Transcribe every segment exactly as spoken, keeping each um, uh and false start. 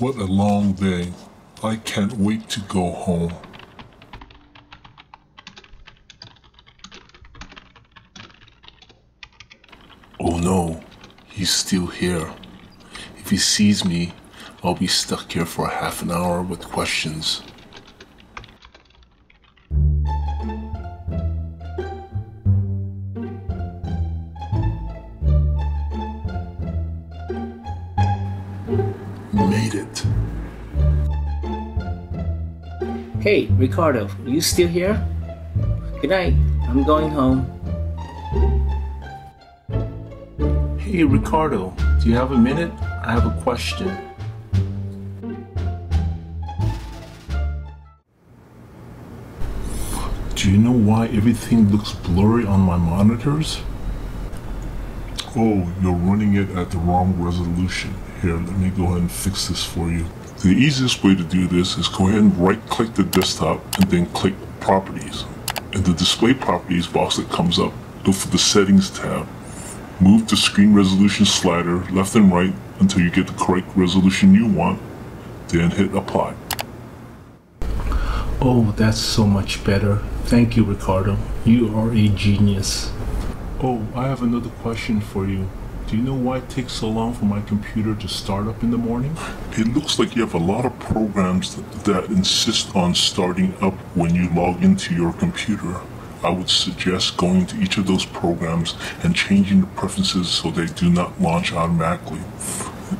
What a long day. I can't wait to go home. Oh no, he's still here. If he sees me, I'll be stuck here for half an hour with questions. Made it. Hey, Ricardo, are you still here? Good night, I'm going home. Hey, Ricardo, do you have a minute? I have a question. Do you know why everything looks blurry on my monitors? Oh, you're running it at the wrong resolution. Here, let me go ahead and fix this for you. The easiest way to do this is go ahead and right-click the desktop and then click Properties. In the Display Properties box that comes up, go for the Settings tab. Move the screen resolution slider left and right until you get the correct resolution you want, then hit Apply. Oh, that's so much better. Thank you, Ricardo. You are a genius. Oh, I have another question for you. Do you know why it takes so long for my computer to start up in the morning? It looks like you have a lot of programs that, that insist on starting up when you log into your computer. I would suggest going to each of those programs and changing the preferences so they do not launch automatically.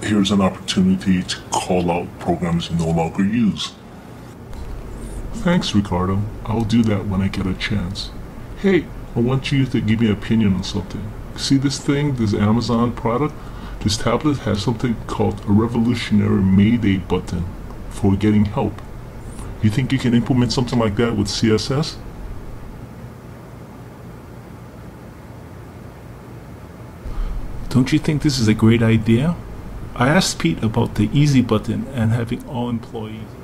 Here's an opportunity to call out programs you no longer use. Thanks, Ricardo. I'll do that when I get a chance. Hey, I want you to give me an opinion on something. See this thing, this Amazon product? This tablet has something called a revolutionary Mayday button for getting help. You think you can implement something like that with C S S? Don't you think this is a great idea? I asked Pete about the easy button and having all employees